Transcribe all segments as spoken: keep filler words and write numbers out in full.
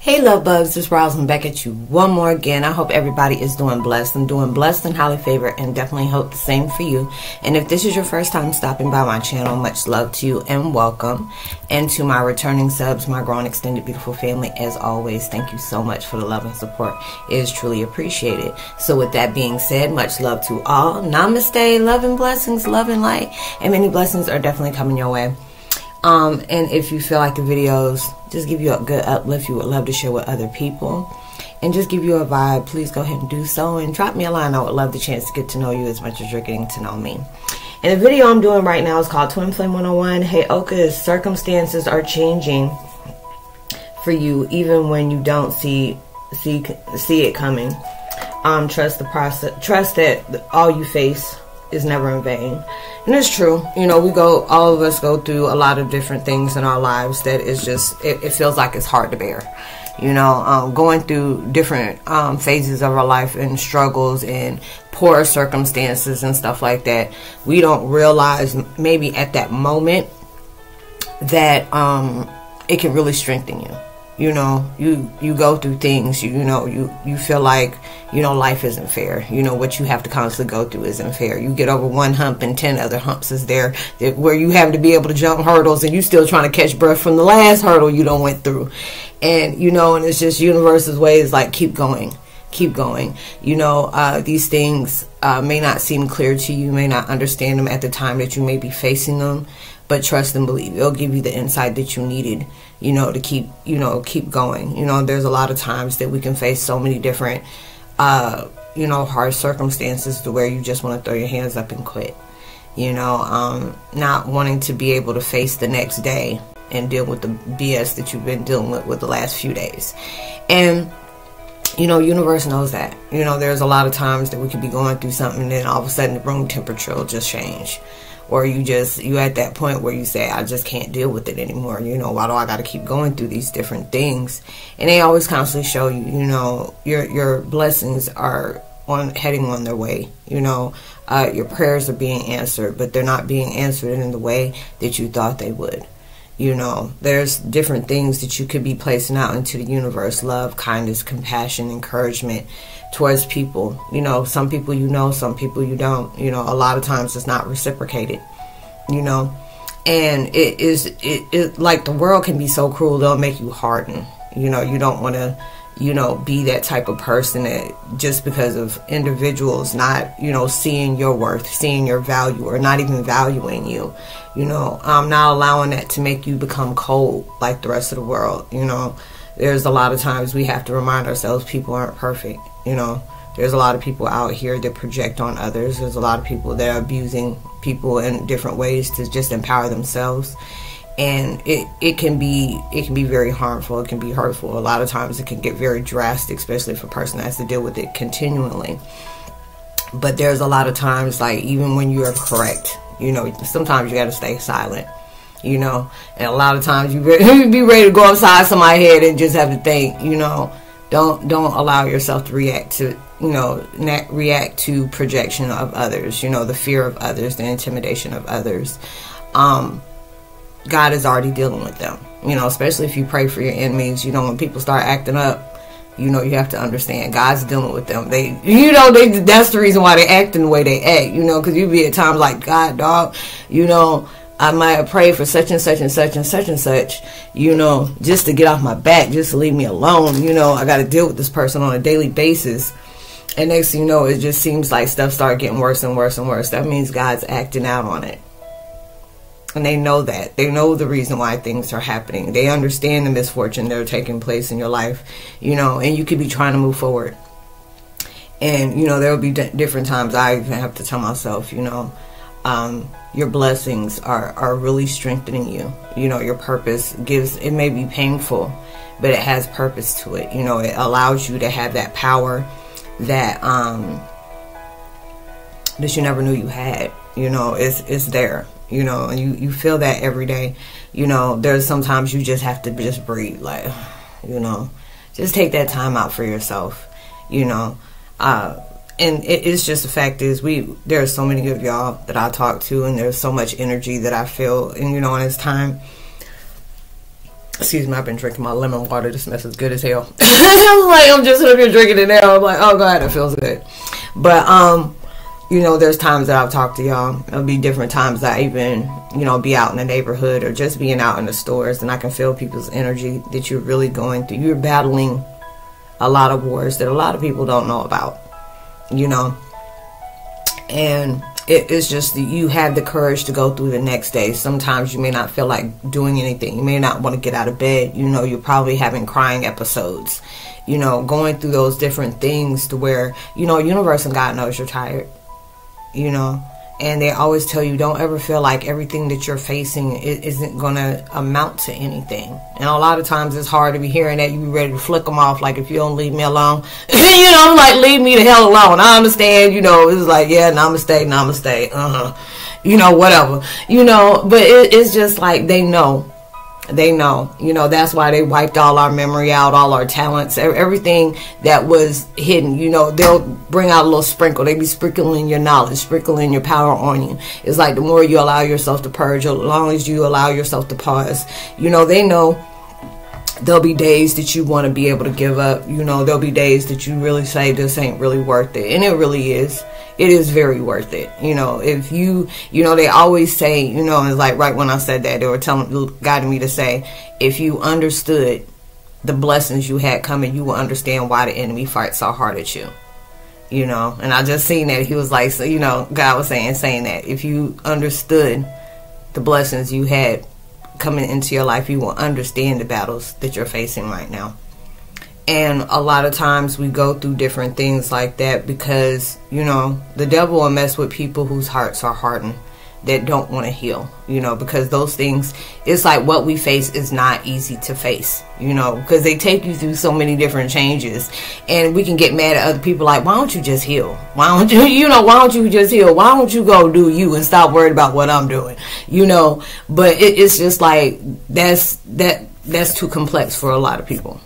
Hey love bugs, it's Roslynn back at you one more again. I hope everybody is doing blessed. I'm doing blessed and highly favored, and definitely hope the same for you. And if this is your first time stopping by my channel, much love to you and welcome. And to my returning subs, my grown extended beautiful family, as always, thank you so much for the love and support. It is truly appreciated. So with that being said, much love to all. Namaste, love and blessings, love and light, and many blessings are definitely coming your way. Um, and if you feel like the videos just give you a good uplift, you would love to share with other people and just give you a vibe, please go ahead and do so and drop me a line. I would love the chance to get to know you as much as you're getting to know me. And the video I'm doing right now is called Twin Flame one oh one, Heyokas, circumstances are changing for you even when you don't see see see it coming. Um, trust the process, trust that all you face is never in vain. And it's true, you know, we go, all of us go through a lot of different things in our lives that is just, it, it feels like it's hard to bear, you know, um, going through different um, phases of our life and struggles and poor circumstances and stuff like that. We don't realize maybe at that moment that um, it can really strengthen you. You know, you, you go through things, you, you know, you, you feel like, you know, life isn't fair. You know, what you have to constantly go through isn't fair. You get over one hump and ten other humps is there where you have to be able to jump hurdles and you still trying to catch breath from the last hurdle you done went through. And, you know, and it's just universe's way is like, keep going, keep going. You know, uh, these things uh, may not seem clear to you, may not understand them at the time that you may be facing them. But trust and believe, it'll give you the insight that you needed, you know, to keep, you know, keep going. You know, there's a lot of times that we can face so many different, uh, you know, hard circumstances to where you just want to throw your hands up and quit. You know, um, not wanting to be able to face the next day and deal with the B S that you've been dealing with with the last few days. And you know, universe knows that. You know, there's a lot of times that we could be going through something and then all of a sudden the room temperature will just change. Or you just, you at that point where you say, I just can't deal with it anymore. You know, why do I got to keep going through these different things? And they always constantly show you, you know, your your blessings are on heading on their way. You know, uh, your prayers are being answered, but they're not being answered in the way that you thought they would. You know, there's different things that you could be placing out into the universe. Love, kindness, compassion, encouragement towards people. You know, some people you know, some people you don't. You know, a lot of times it's not reciprocated, you know. And it is, it, it like the world can be so cruel, they'll make you harden. You know, you don't want to, you know, be that type of person that just because of individuals not, you know, seeing your worth, seeing your value, or not even valuing you, you know, um, not allowing that to make you become cold like the rest of the world. You know, there's a lot of times we have to remind ourselves people aren't perfect. You know, there's a lot of people out here that project on others. There's a lot of people that are abusing people in different ways to just empower themselves. And it, it can be it can be very harmful. It can be hurtful. A lot of times it can get very drastic, especially if a person has to deal with it continually. But there's a lot of times, like, even when you are correct, you know, sometimes you got to stay silent, you know. And a lot of times you re be ready to go upside somebody's head and just have to think, you know, don't don't allow yourself to react to, you know, not react to projection of others, you know, the fear of others, the intimidation of others. Um... God is already dealing with them, you know, especially if you pray for your enemies. You know, when people start acting up, you know, you have to understand God's dealing with them. They, you know, they, that's the reason why they acting the way they act, you know, because you be at times like, God, dog, you know, I might have prayed for such and such and such and such and such, you know, just to get off my back, just to leave me alone. You know, I got to deal with this person on a daily basis. And next thing you know, it just seems like stuff start getting worse and worse and worse. That means God's acting out on it. And they know that. They know the reason why things are happening. They understand the misfortune that are taking place in your life, you know, and you could be trying to move forward. And, you know, there will be d different times I even have to tell myself, you know, um, your blessings are, are really strengthening you. You know, your purpose gives, it may be painful, but it has purpose to it. You know, it allows you to have that power that, um, that you never knew you had. You know, it's, it's there. You know, and you, you feel that every day. You know, there's sometimes you just have to just breathe. Like, you know, just take that time out for yourself, you know. Uh, and it, it's just the fact is, we there are so many of y'all that I talk to, and there's so much energy that I feel. And, you know, and it's time Excuse me, I've been drinking my lemon water. This mess is good as hell. I'm like, I'm just up here drinking it now. I'm like, oh God, it feels good. But, um, you know, there's times that I've talked to y'all. It'll be different times that I even, you know, be out in the neighborhood or just being out in the stores. And I can feel people's energy that you're really going through. You're battling a lot of wars that a lot of people don't know about, you know. And it is just that you have the courage to go through the next day. Sometimes you may not feel like doing anything. You may not want to get out of bed. You know, you're probably having crying episodes. You know, going through those different things to where, you know, universe and God knows you're tired. You know, and they always tell you, don't ever feel like everything that you're facing isn't going to amount to anything. And a lot of times it's hard to be hearing that. You be ready to flick them off. Like, if you don't leave me alone, you know, like, leave me the hell alone. I understand, you know, it's like, yeah, namaste, namaste, uh-huh, you know, whatever, you know. But it, it's just like, they know. They know, you know, that's why they wiped all our memory out, all our talents, everything that was hidden. You know, they'll bring out a little sprinkle. They be sprinkling your knowledge, sprinkling your power on you. It's like the more you allow yourself to purge, as long as you allow yourself to pause, you know, they know there'll be days that you want to be able to give up. You know, there'll be days that you really say this ain't really worth it. And it really is. It is very worth it. You know, if you, you know, they always say, you know, it's like right when I said that, they were telling, guiding me to say, if you understood the blessings you had coming, you will understand why the enemy fights so hard at you. You know, and I just seen that. He was like, so, you know, God was saying, saying that if you understood the blessings you had coming into your life, you will understand the battles that you're facing right now. And a lot of times we go through different things like that because, you know, the devil will mess with people whose hearts are hardened, that don't want to heal, you know, because those things, it's like what we face is not easy to face, you know, because they take you through so many different changes. And we can get mad at other people like, why don't you just heal? Why don't you, you know, why don't you just heal? Why don't you go do you and stop worrying about what I'm doing, you know? But it, it's just like, that's, that, that's too complex for a lot of people.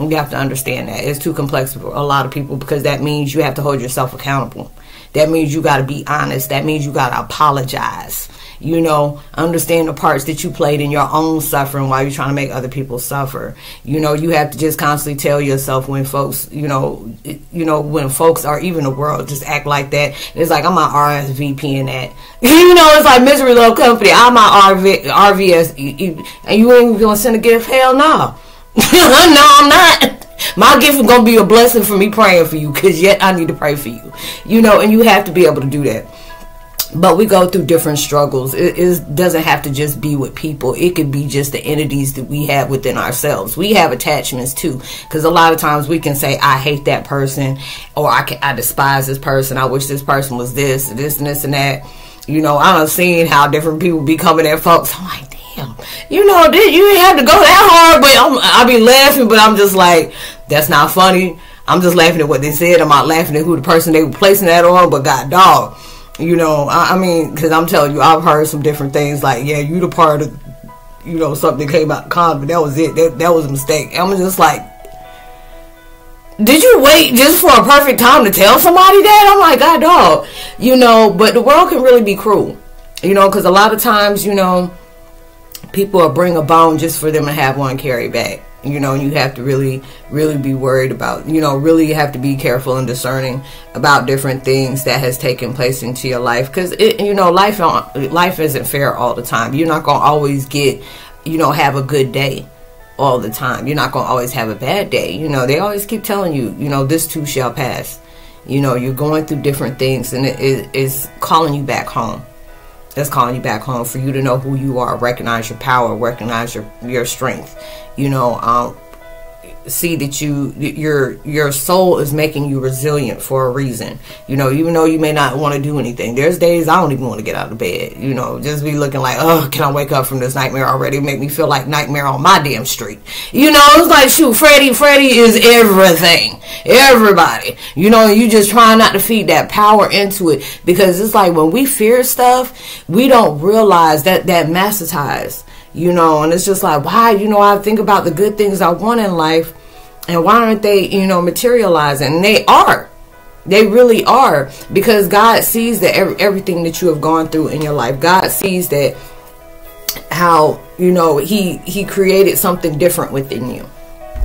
You have to understand that. It's too complex for a lot of people because that means you have to hold yourself accountable. That means you got to be honest. That means you got to apologize. You know, understand the parts that you played in your own suffering while you're trying to make other people suffer. You know, you have to just constantly tell yourself when folks, you know, you know, when folks are even the world, just act like that. It's like, I'm not R S V P in that. You know, it's like misery low company. I'm not R V S. And you ain't going to send a gift? Hell no. No, I'm not. My gift is going to be a blessing for me praying for you, because yet I need to pray for you. You know, and you have to be able to do that. But we go through different struggles. It, it doesn't have to just be with people. It could be just the entities that we have within ourselves. We have attachments too, because a lot of times we can say, I hate that person, or I, can, I despise this person. I wish this person was this, this, and this, and that. You know, I done seen how different people be coming at folks. I'm like, damn, you know, did you didn't have to go that hard, but I'm, I be laughing, but I'm just like, that's not funny. I'm just laughing at what they said. I'm not laughing at who the person they were placing that on, but God dog, you know, I, I mean, because I'm telling you, I've heard some different things like, yeah, you the part of, you know, something came out of con, but that was it. That, that was a mistake. I'm just like, did you wait just for a perfect time to tell somebody that? I'm like, God dog, you know, but the world can really be cruel, you know, because a lot of times, you know, people will bring a bone just for them to have one carry back. You know, you have to really, really be worried about, you know, really have to be careful and discerning about different things that has taken place into your life. Because, you know, life don't, life isn't fair all the time. You're not going to always get, you know, have a good day all the time. You're not going to always have a bad day. You know, they always keep telling you, you know, this too shall pass. You know, you're going through different things, and it, it, it's calling you back home. That's calling you back home for you to know who you are, recognize your power, recognize your your strength. You know, um, see that you your your soul is making you resilient for a reason. You know, even though you may not want to do anything, there's days I don't even want to get out of bed. You know, just be looking like, oh, can I wake up from this nightmare already? Make me feel like nightmare on my damn street. You know, it's like, shoot, Freddy, Freddy is everything, everybody. You know, you just trying not to feed that power into it, because it's like when we fear stuff, we don't realize that that magnetizes. You know, and it's just like, why, you know, I think about the good things I want in life, and why aren't they, you know, materializing? And they are. They really are. Because God sees that every, everything that you have gone through in your life. God sees that how, you know, he he created something different within you,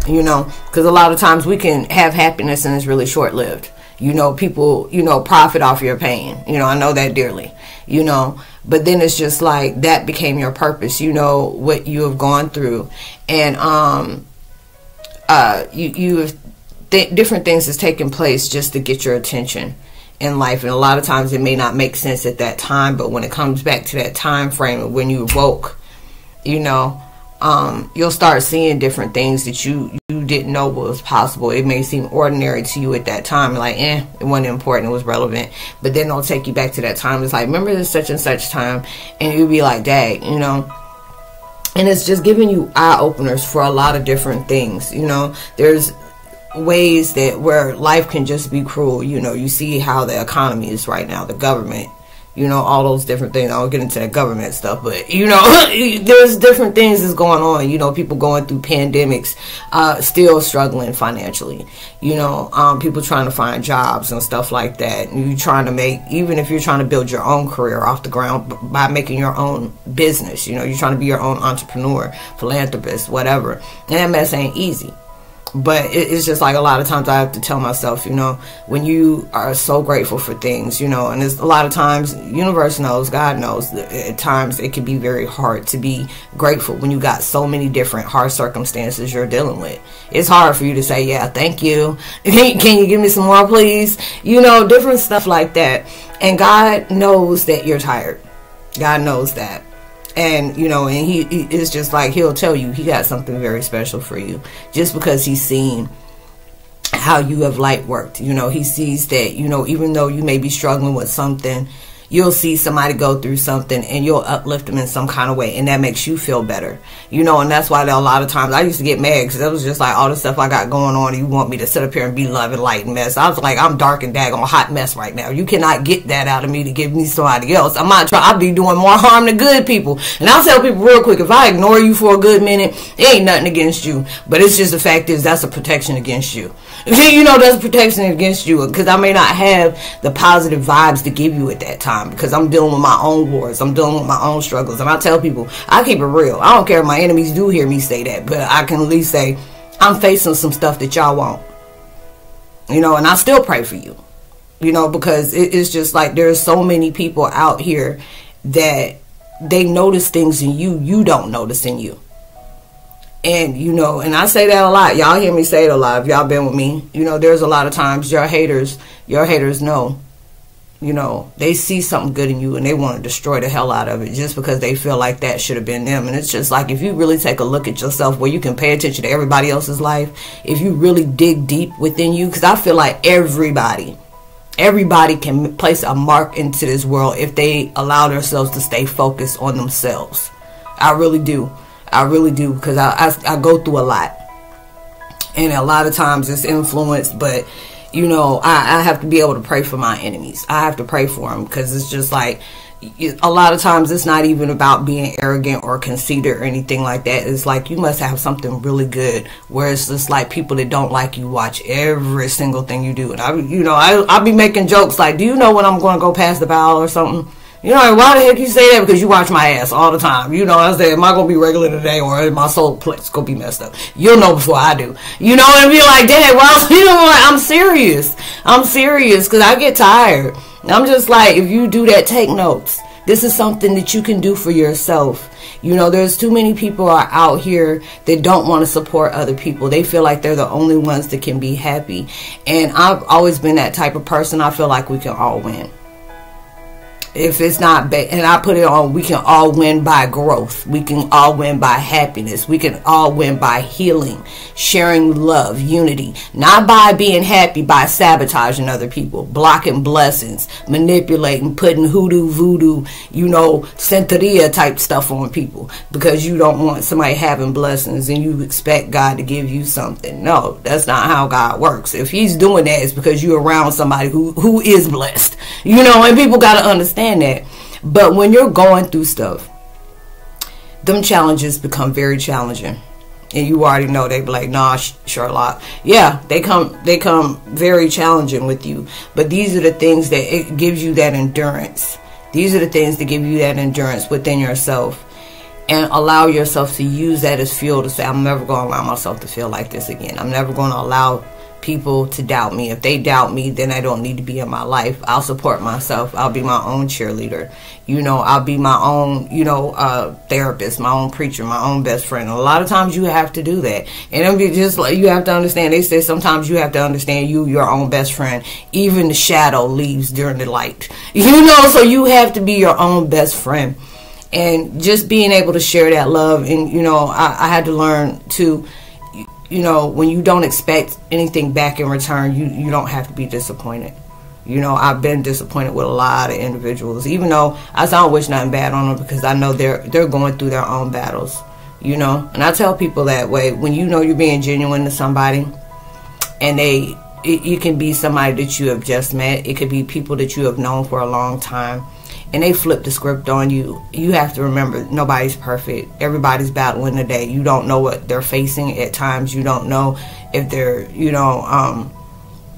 you know, because a lot of times we can have happiness and it's really short-lived. You know, people, you know, profit off your pain. You know, I know that dearly, you know, but then it's just like that became your purpose, you know, what you have gone through. And um, uh, you, you have th different things has taken place just to get your attention in life. And a lot of times it may not make sense at that time, but when it comes back to that time frame of when you awoke, you know, um, you'll start seeing different things that you, you didn't know was possible. It may seem ordinary to you at that time, like, eh, it wasn't important, it was relevant. But then it'll take you back to that time. It's like, remember this such and such time? And you'll be like, dang, you know. And it's just giving you eye-openers for a lot of different things, you know. There's ways that where life can just be cruel. You know, you see how the economy is right now, the government, you know, all those different things. I won't get into the government stuff, but you know, there's different things that's going on, you know, people going through pandemics, uh still struggling financially, you know, um people trying to find jobs and stuff like that. And you trying to make, even if you're trying to build your own career off the ground by making your own business, you know, you're trying to be your own entrepreneur, philanthropist, whatever, and that ain't easy. But it's just like a lot of times I have to tell myself, you know, when you are so grateful for things, you know, and it's a lot of times, universe knows, God knows, at times it can be very hard to be grateful when you got so many different hard circumstances you're dealing with. It's hard for you to say, yeah, thank you. Can you give me some more, please? You know, different stuff like that. And God knows that you're tired. God knows that. And, you know, and he, he it's just like he'll tell you he got something very special for you just because he's seen how you have light worked. You know, he sees that, you know, even though you may be struggling with something, you'll see somebody go through something and you'll uplift them in some kind of way. And that makes you feel better, you know, and that's why a lot of times I used to get mad because that was just like all the stuff I got going on. You want me to sit up here and be love and light and mess. I was like, I'm dark and daggone hot mess right now. You cannot get that out of me to give me somebody else. I'm not trying. I'll be doing more harm to good people. And I'll tell people real quick, if I ignore you for a good minute, it ain't nothing against you. But it's just the fact is that's a protection against you. You know, that's a protection against you because I may not have the positive vibes to give you at that time. Because I'm dealing with my own wars, I'm dealing with my own struggles. And I tell people, I keep it real. I don't care if my enemies do hear me say that, but I can at least say I'm facing some stuff that y'all won't, you know. And I still pray for you, you know, because it, it's just like there's so many people out here that they notice things in you you don't notice in you. And, you know, and I say that a lot. Y'all hear me say it a lot if y'all been with me. You know, there's a lot of times your haters your haters know. You know, they see something good in you and they want to destroy the hell out of it just because they feel like that should have been them. And it's just like, if you really take a look at yourself where you can pay attention to everybody else's life, if you really dig deep within you, because I feel like everybody, everybody can place a mark into this world if they allow themselves to stay focused on themselves. I really do. I really do, because I, I, I go through a lot. And a lot of times it's influenced, but you know, I, I have to be able to pray for my enemies. I have to pray for them because it's just like a lot of times it's not even about being arrogant or conceited or anything like that. It's like you must have something really good where it's just like people that don't like you watch every single thing you do. And, I, you know, I, I'll be making jokes like, do you know when I'm going to go past the bowel or something? You know, why the heck you say that? Because you watch my ass all the time. You know, I say, am I going to be regular today or is my soul plex going to be messed up? You'll know before I do. You know, and be like, dang, well, you know what? I'm serious. I'm serious because I get tired. I'm just like, if you do that, take notes. This is something that you can do for yourself. You know, there's too many people are out here that don't want to support other people. They feel like they're the only ones that can be happy. And I've always been that type of person. I feel like we can all win. If it's not bad, and I put it on, we can all win by growth. We can all win by happiness. We can all win by healing, sharing love, unity. Not by being happy, by sabotaging other people, blocking blessings, manipulating, putting hoodoo, voodoo, you know, santeria type stuff on people. Because you don't want somebody having blessings and you expect God to give you something. No, that's not how God works. If he's doing that, it's because you're around somebody who, who is blessed. You know, and people got to understand that. But when you're going through stuff, them challenges become very challenging, and you already know they be like, nah, Sherlock. Yeah, they come they come very challenging with you, but these are the things that it gives you that endurance. These are the things that give you that endurance within yourself and allow yourself to use that as fuel to say, I'm never going to allow myself to feel like this again. I'm never going to allow people to doubt me. If they doubt me, then I don't need to be in my life. I'll support myself. I'll be my own cheerleader. You know, I'll be my own, you know, uh, therapist, my own preacher, my own best friend. And a lot of times you have to do that. And it'll be just like, you have to understand, they say sometimes you have to understand you, your own best friend. Even the shadow leaves during the light. You know, so you have to be your own best friend. And just being able to share that love. And, you know, I, I had to learn to, you know, when you don't expect anything back in return, you, you don't have to be disappointed. You know, I've been disappointed with a lot of individuals, even though I don't wish nothing bad on them, because I know they're, they're going through their own battles, you know. And I tell people that way, when you know you're being genuine to somebody, and they, it, it can be somebody that you have just met, it could be people that you have known for a long time, and they flip the script on you. You have to remember, nobody's perfect. Everybody's battling today. You don't know what they're facing at times. You don't know if they're, you know, um,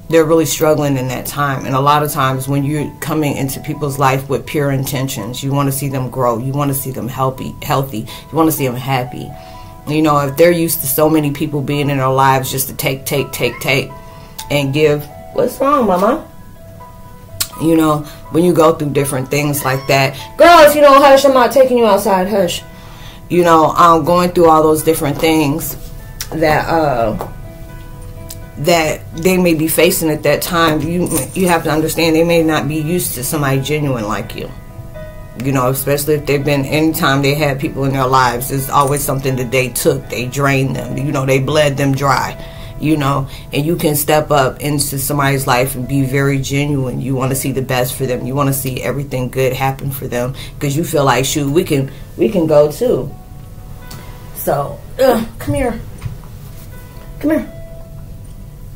they're really struggling in that time. And a lot of times when you're coming into people's life with pure intentions, you want to see them grow. You want to see them healthy, healthy. You want to see them happy. You know, if they're used to so many people being in their lives just to take, take, take, take, and give, what's wrong, mama? You know, when you go through different things like that, girl, if you don't hush, I'm not taking you outside, hush. You know, I'm um, going through all those different things that uh, that they may be facing at that time. You you have to understand, they may not be used to somebody genuine like you. You know, especially if they've been, anytime they had people in their lives, there's always something that they took, they drained them, you know, they bled them dry. You know, and you can step up into somebody's life and be very genuine. You want to see the best for them. You want to see everything good happen for them, because you feel like, shoot, we can we can go too. So, ugh, come here. Come here.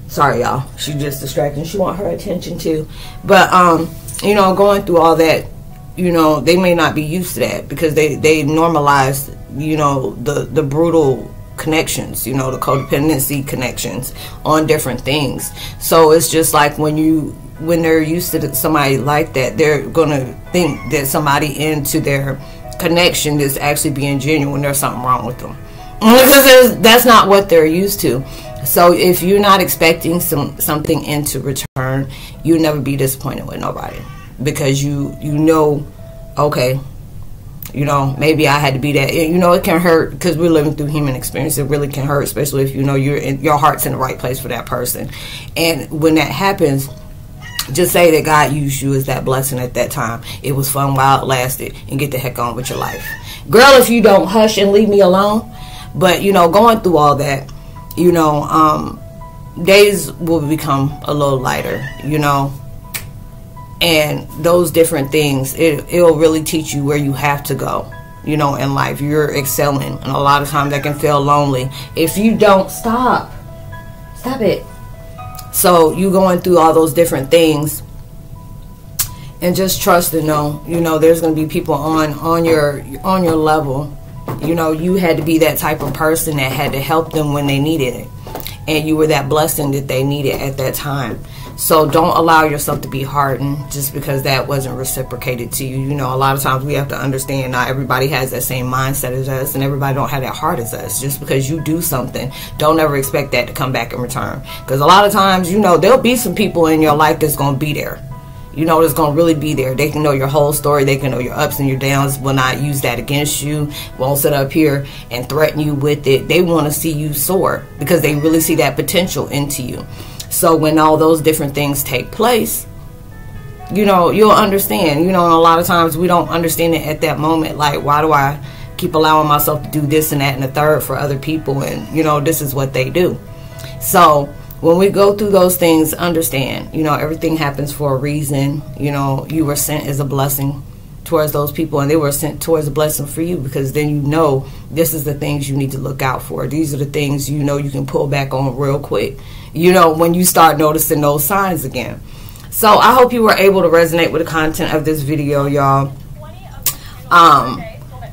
Sorry, y'all. She just distracting. She want her attention too. But, um, you know, going through all that, you know, they may not be used to that, because they, they normalize, you know, the, the brutal connections, you know, the codependency connections on different things. So it's just like when you when they're used to somebody like that, they're gonna think that somebody into their connection is actually being genuine. There's something wrong with them, because that's not what they're used to. So if you're not expecting some something into return, you'll never be disappointed with nobody, because you you know, okay, you know, maybe I had to be that. You know, it can hurt, because we're living through human experience. It really can hurt, especially if you know you're in, your heart's in the right place for that person. And when that happens, just say that God used you as that blessing at that time. It was fun while it lasted, and get the heck on with your life. Girl, if you don't hush and leave me alone. But, you know, going through all that, you know, um, days will become a little lighter, you know. And those different things, it, it'll really teach you where you have to go, you know, in life. You're excelling. And a lot of times that can feel lonely if you don't stop. Stop it. So you going through all those different things, and just trust and know, you know, there's going to be people on, on, your, on your level. You know, you had to be that type of person that had to help them when they needed it. And you were that blessing that they needed at that time. So don't allow yourself to be hardened just because that wasn't reciprocated to you. You know, a lot of times we have to understand not everybody has that same mindset as us, and everybody don't have that heart as us. Just because you do something, don't ever expect that to come back in return. Because a lot of times, you know, there'll be some people in your life that's going to be there. You know, that's going to really be there. They can know your whole story. They can know your ups and your downs. Will not use that against you. Won't sit up here and threaten you with it. They want to see you soar, because they really see that potential into you. So when all those different things take place, you know, you'll understand. You know, and a lot of times we don't understand it at that moment. Like, why do I keep allowing myself to do this and that and the third for other people? And, you know, this is what they do. So when we go through those things, understand, you know, everything happens for a reason. You know, you were sent as a blessing towards those people, and they were sent towards a blessing for you, because then you know this is the things you need to look out for. These are the things, you know, you can pull back on real quick, you know, when you start noticing those signs again. So I hope you were able to resonate with the content of this video, y'all. Um,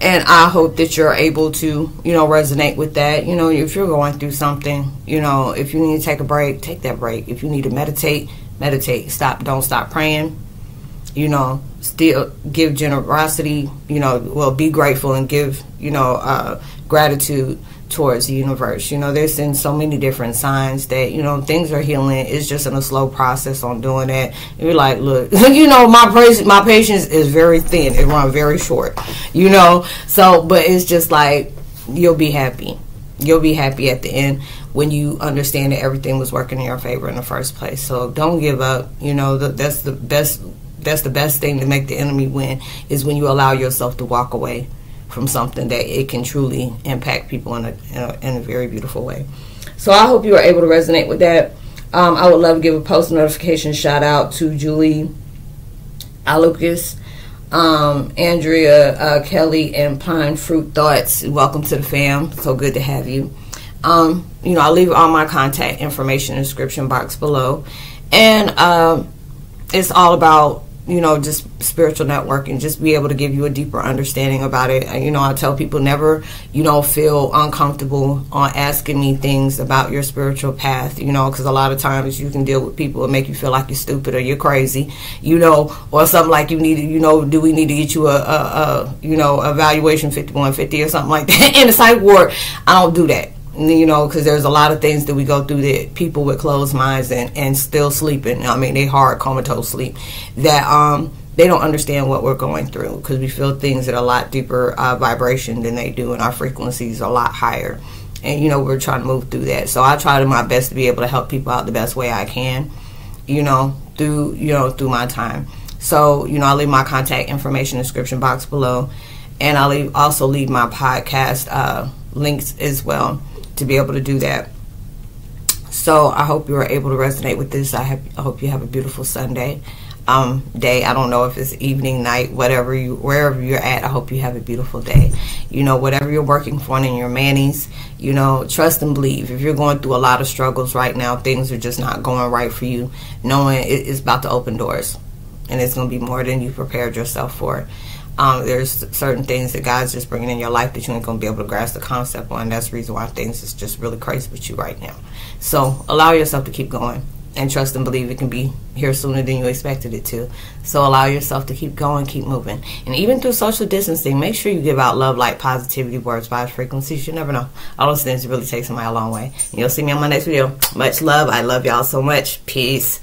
and I hope that you're able to, you know, resonate with that. You know, if you're going through something, you know, if you need to take a break, take that break. If you need to meditate, meditate. Stop. Don't stop praying. You know, still give generosity, you know, well, be grateful and give, you know, uh, gratitude towards the universe. You know, there's in so many different signs that, you know, things are healing. It's just in a slow process on doing that. You're like, look, you know, my my patience is very thin. It runs very short, you know. So, but it's just like, you'll be happy. You'll be happy at the end when you understand that everything was working in your favor in the first place. So don't give up. You know, that's the best. That's the best thing to make the enemy win, is when you allow yourself to walk away from something that it can truly impact people in a, in a, in a very beautiful way. So I hope you are able to resonate with that. Um, I would love to give a post notification shout out to Julie, Alucas, um, Andrea, uh, Kelly, and Pine Fruit Thoughts. Welcome to the fam. So good to have you. Um, you know, I'll leave all my contact information in the description box below. And um, it's all about, you know, just spiritual networking, just be able to give you a deeper understanding about it. You know, I tell people never, you know, feel uncomfortable on asking me things about your spiritual path, you know, because a lot of times you can deal with people and make you feel like you're stupid or you're crazy, you know, or something like you need to, you know, do we need to get you a, a, a you know, evaluation fifty-one fifty or something like that in the psych ward. I don't do that. You know, because there's a lot of things that we go through that people with closed minds and, and still sleeping. I mean, they hard comatose sleep. That um, they don't understand what we're going through, because we feel things at a lot deeper uh, vibration than they do, and our frequencies are a lot higher. And, you know, we're trying to move through that. So I try to my best to be able to help people out the best way I can, you know, through, you know, through my time. So, you know, I leave my contact information in the description box below. And I leave, also leave my podcast uh, links as well, to be able to do that. So I hope you are able to resonate with this. I, have, I hope you have a beautiful Sunday um, day. I don't know if it's evening, night, whatever you, wherever you're at. I hope you have a beautiful day. You know, whatever you're working for in your manis, you know, trust and believe. If you're going through a lot of struggles right now, things are just not going right for you, knowing it's about to open doors, and it's going to be more than you prepared yourself for. Um, there's certain things that God's just bringing in your life that you ain't going to be able to grasp the concept on. That's the reason why things is just really crazy with you right now. So allow yourself to keep going, and trust and believe it can be here sooner than you expected it to. So allow yourself to keep going, keep moving. And even through social distancing, make sure you give out love, light, positivity, words, vibes, frequencies. You never know. All those things really take somebody a long way. And you'll see me on my next video. Much love. I love y'all so much. Peace.